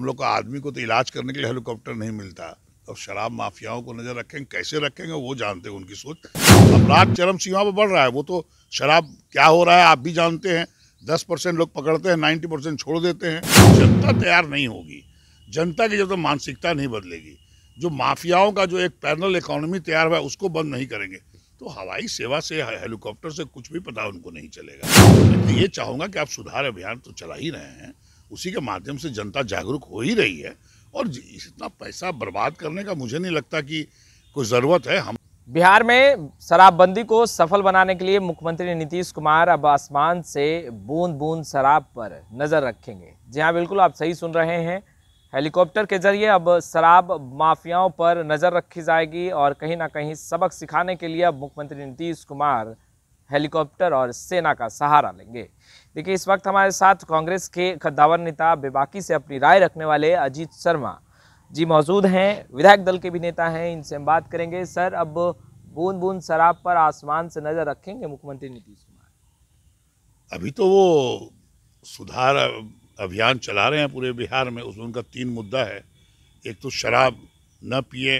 हम लोग का आदमी को तो इलाज करने के लिए हेलीकॉप्टर नहीं मिलता, और शराब माफियाओं को नजर रखेंगे, कैसे रखेंगे वो जानते हैं, उनकी सोच। अपराध चरम सीमा पर बढ़ रहा है, वो तो शराब क्या हो रहा है आप भी जानते हैं, 10% लोग पकड़ते हैं, 90% छोड़ देते हैं। जनता तैयार नहीं होगी, जनता की जब तक मानसिकता नहीं बदलेगी, जो माफियाओं का जो एक पैरेलल इकोनॉमी तैयार हुआ है उसको बंद नहीं करेंगे तो हवाई सेवा से, हेलीकॉप्टर से कुछ भी पता उनको नहीं चलेगा। तो ये चाहूँगा कि आप सुधार अभियान तो चला ही रहे हैं, उसी के माध्यम से जनता जागरूक हो ही रही है, और इतना पैसा बर्बाद करने का मुझे नहीं लगता कि कोई ज़रूरत है। हम बिहार में शराबबंदी को सफल बनाने के लिए मुख्यमंत्री नीतीश कुमार अब आसमान से बूंद बूंद शराब पर नज़र रखेंगे। जी हाँ, बिल्कुल आप सही सुन रहे हैं, हेलीकॉप्टर के जरिए अब शराब माफियाओं पर नज़र रखी जाएगी, और कहीं ना कहीं सबक सिखाने के लिए अब मुख्यमंत्री नीतीश कुमार हेलीकॉप्टर और सेना का सहारा लेंगे। देखिए, इस वक्त हमारे साथ कांग्रेस के कद्दावर नेता बेबाकी से अपनी राय रखने वाले अजीत शर्मा जी मौजूद हैं, विधायक दल के भी नेता हैं, इनसे हम बात करेंगे। सर, अब बूंद बूंद शराब पर आसमान से नज़र रखेंगे मुख्यमंत्री नीतीश कुमार? अभी तो वो सुधार अभियान चला रहे हैं पूरे बिहार में, उसमें उनका 3 मुद्दा है, एक तो शराब न पिए,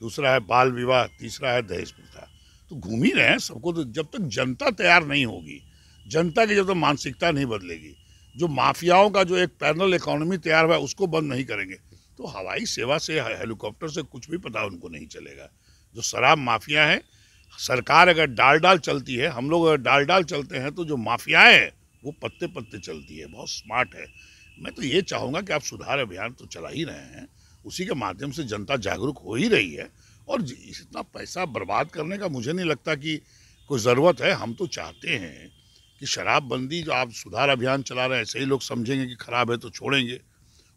दूसरा है बाल विवाह, तीसरा है दहेज प्रथा। तो घूम ही रहे हैं सबको, तो जब तक जनता तैयार नहीं होगी, जनता की जब तक मानसिकता नहीं बदलेगी, जो माफियाओं का जो एक पैरेलल इकोनॉमी तैयार हुआ है उसको बंद नहीं करेंगे तो हवाई सेवा से, हेलीकॉप्टर से कुछ भी पता उनको नहीं चलेगा। जो शराब माफिया है, सरकार अगर डाल डाल चलती है, हम लोग अगर डाल डाल चलते हैं, तो जो माफियाएँ हैं वो पत्ते पत्ते चलती है, बहुत स्मार्ट है। मैं तो ये चाहूँगा कि आप सुधार अभियान तो चला ही रहे हैं, उसी के माध्यम से जनता जागरूक हो ही रही है, और इतना पैसा बर्बाद करने का मुझे नहीं लगता कि कोई ज़रूरत है। हम तो चाहते हैं कि शराबबंदी जो आप सुधार अभियान चला रहे हैं, ऐसे ही लोग समझेंगे कि खराब है तो छोड़ेंगे।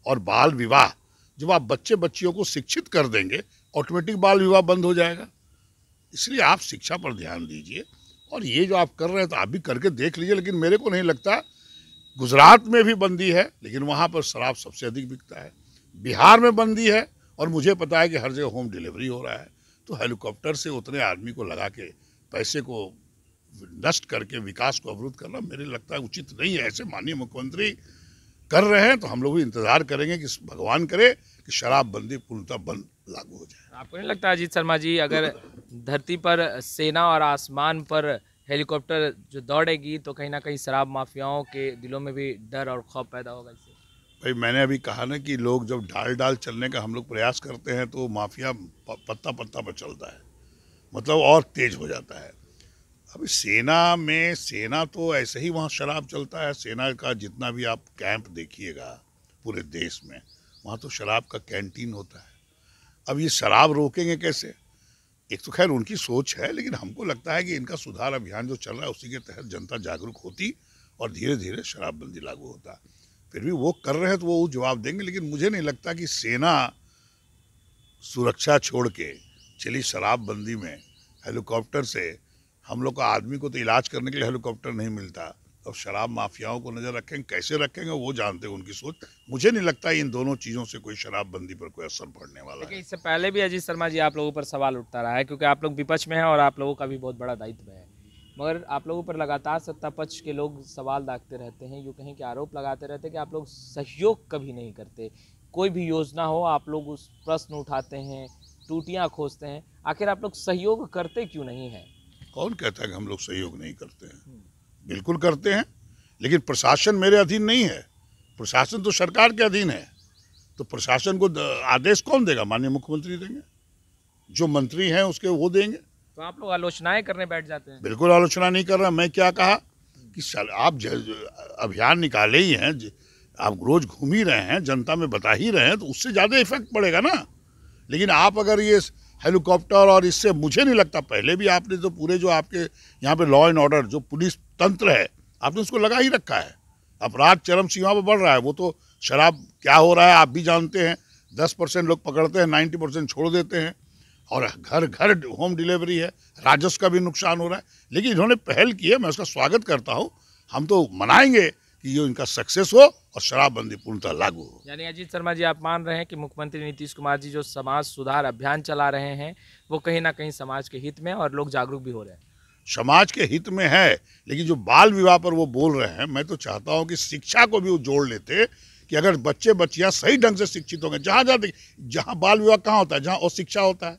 और बाल विवाह, जब आप बच्चे बच्चियों को शिक्षित कर देंगे ऑटोमेटिक बाल विवाह बंद हो जाएगा, इसलिए आप शिक्षा पर ध्यान दीजिए। और ये जो आप कर रहे हैं तो आप भी करके देख लीजिए, लेकिन मेरे को नहीं लगता, गुजरात में भी बंदी है लेकिन वहाँ पर शराब सबसे अधिक बिकता है, बिहार में बंदी है और मुझे पता है कि हर जगह होम डिलीवरी हो रहा है। तो हेलीकॉप्टर से उतने आदमी को लगा के पैसे को नष्ट करके विकास को अवरुद्ध करना मेरे लगता है उचित नहीं है। ऐसे माननीय मुख्यमंत्री कर रहे हैं तो हम लोग भी इंतजार करेंगे कि भगवान करे कि शराबबंदी पूर्णतः बंद लागू हो जाए। आपको नहीं लगता अजीत शर्मा जी, अगर धरती पर सेना और आसमान पर हेलीकॉप्टर जो दौड़ेगी तो कहीं ना कहीं शराब माफियाओं के दिलों में भी डर और खौफ पैदा होगा? इससे भाई मैंने अभी कहा ना कि लोग जब डाल डाल चलने का हम लोग प्रयास करते हैं तो माफिया पत्ता पत्ता पर चलता है, मतलब और तेज हो जाता है। अभी सेना में, सेना तो ऐसे ही वहाँ शराब चलता है, सेना का जितना भी आप कैंप देखिएगा पूरे देश में, वहाँ तो शराब का कैंटीन होता है। अब ये शराब रोकेंगे कैसे, एक तो खैर उनकी सोच है, लेकिन हमको लगता है कि इनका सुधार अभियान जो चल रहा है उसी के तहत जनता जागरूक होती और धीरे धीरे शराबबंदी लागू होता। फिर भी वो कर रहे हैं तो वो जवाब देंगे, लेकिन मुझे नहीं लगता कि सेना सुरक्षा छोड़ के चली शराबबंदी में हेलीकॉप्टर से। हम लोग का आदमी को तो इलाज करने के लिए हेलीकॉप्टर नहीं मिलता, और शराब माफियाओं को नज़र रखेंगे, कैसे रखेंगे वो जानते हैं, उनकी सोच। मुझे नहीं लगता इन दोनों चीज़ों से कोई शराबबंदी पर कोई असर पड़ने वाला है। इससे पहले भी अजीत शर्मा जी आप लोगों पर सवाल उठता रहा है, क्योंकि आप लोग विपक्ष में हैं और आप लोगों का भी बहुत बड़ा दायित्व है, मगर आप लोगों पर लगातार सत्ता पक्ष के लोग सवाल दागते रहते हैं, यूँ कहें कि आरोप लगाते रहते हैं कि आप लोग सहयोग कभी नहीं करते, कोई भी योजना हो आप लोग उस प्रश्न उठाते हैं, टूटियाँ खोजते हैं, आखिर आप लोग सहयोग करते क्यों नहीं हैं? कौन कहता है कि हम लोग सहयोग नहीं करते हैं, बिल्कुल करते हैं, लेकिन प्रशासन मेरे अधीन नहीं है, प्रशासन तो सरकार के अधीन है। तो प्रशासन को आदेश कौन देगा? माननीय मुख्यमंत्री देंगे, जो मंत्री हैं उसके वो देंगे। तो आप लोग आलोचनाएं करने बैठ जाते हैं? बिल्कुल आलोचना नहीं कर रहा। मैं क्या कहा कि आप अभियान निकाले ही हैं, आप रोज घूम ही रहे हैं, जनता में बता ही रहे हैं, तो उससे ज़्यादा इफेक्ट पड़ेगा ना। लेकिन आप अगर ये हेलीकॉप्टर और इससे, मुझे नहीं लगता, पहले भी आपने तो पूरे जो आपके यहाँ पे लॉ एंड ऑर्डर जो पुलिस तंत्र है आपने उसको लगा ही रखा है, अपराध चरम सीमा पर बढ़ रहा है, वो तो शराब क्या हो रहा है आप भी जानते हैं, 10% लोग पकड़ते हैं, 90% छोड़ देते हैं, और घर घर होम डिलीवरी है, राजस्व का भी नुकसान हो रहा है। लेकिन इन्होंने पहल की है, मैं उसका स्वागत करता हूँ, हम तो मनाएंगे कि ये इनका सक्सेस हो और शराबबंदी पूर्णतः लागू हो। यानी अजीत शर्मा जी आप मान रहे हैं कि मुख्यमंत्री नीतीश कुमार जी जो समाज सुधार अभियान चला रहे हैं वो कहीं ना कहीं समाज के हित में, और लोग जागरूक भी हो रहे हैं, समाज के हित में है। लेकिन जो बाल विवाह पर वो बोल रहे हैं, मैं तो चाहता हूँ कि शिक्षा को भी वो जोड़ लेते, कि अगर बच्चे बच्चियां सही ढंग से शिक्षित होंगे, जहाँ जहाँ बाल विवाह कहाँ होता है, जहाँ अशिक्षा होता है,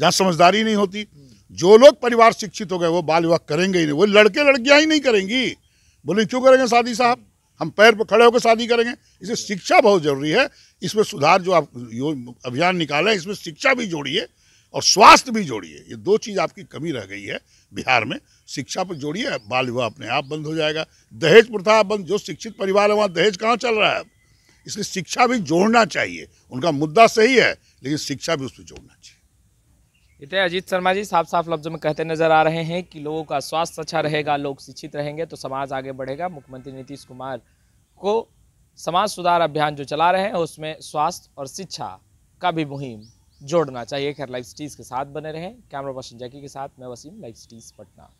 जहाँ समझदारी नहीं होती। जो लोग परिवार शिक्षित हो गए वो बाल विवाह करेंगे ही नहीं, वो लड़के लड़कियाँ ही नहीं करेंगी। बोले क्यों करेंगे शादी साहब, हम पैर पर खड़े होकर शादी करेंगे। इसलिए शिक्षा बहुत जरूरी है, इसमें सुधार जो आप अभियान निकालें इसमें शिक्षा भी जोड़िए और स्वास्थ्य भी जोड़िए। ये दो चीज़ आपकी कमी रह गई है बिहार में, शिक्षा पर जोड़िए, बाल विवाह अपने आप बंद हो जाएगा। दहेज प्रथा बंद, जो शिक्षित परिवार है वहाँ दहेज कहाँ चल रहा है। इसलिए शिक्षा भी जोड़ना चाहिए, उनका मुद्दा सही है लेकिन शिक्षा भी उस पर जोड़ना चाहिए। इतने अजीत शर्मा जी साफ साफ लफ्जों में कहते नजर आ रहे हैं कि लोगों का स्वास्थ्य अच्छा रहेगा, लोग शिक्षित रहेंगे तो समाज आगे बढ़ेगा। मुख्यमंत्री नीतीश कुमार को समाज सुधार अभियान जो चला रहे हैं उसमें स्वास्थ्य और शिक्षा का भी मुहिम जोड़ना चाहिए। खैर, लाइव सिटीज़ के साथ बने रहें। कैमरा पर्सन जैकी के साथ मैं वसीम, लाइव सिटीज़ पटना।